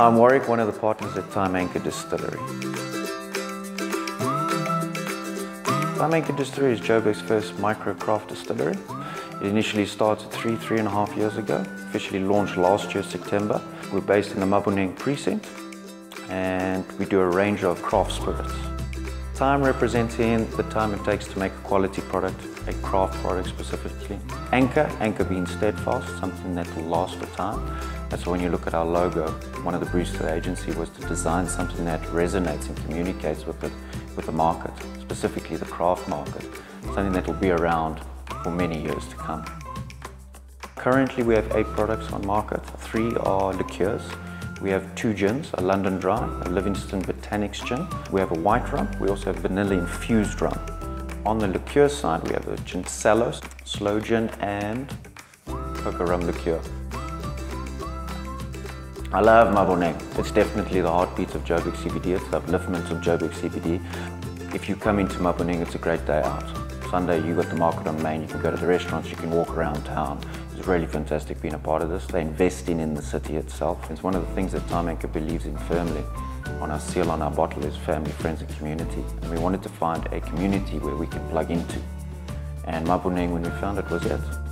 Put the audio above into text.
I'm Warwick, one of the partners at Time Anchor Distillery. Time Anchor Distillery is Joburg's first micro-craft distillery. It initially started three and a half years ago, officially launched last year, September. We're based in the Maboneng Precinct, and we do a range of craft spirits. Time representing the time it takes to make a quality product, a craft product specifically. Anchor being steadfast, something that will last for time. That's why when you look at our logo, one of the briefs to the agency was to design something that resonates and communicates with the market, specifically the craft market, something that will be around for many years to come. Currently we have 8 products on market. 3 are liqueurs. We have 2 gins, a London Dry, a Livingston Botanics gin. We have a white rum. We also have vanilla infused rum. On the liqueur side, we have a Ginsello, sloe gin, and cocoa rum liqueur. I love Maboneng. It's definitely the heartbeat of Joburg CBD. It's the upliftment of Joburg CBD. If you come into Maboneng, it's a great day out. Sunday, you got the Market on Main. You can go to the restaurants. You can walk around town. It's really fantastic being a part of this. They're investing in the city itself. It's one of the things that Time Anchor believes in firmly. On our seal, on our bottle is family, friends and community. And we wanted to find a community where we can plug into. And Maboneng, when we found it, was it.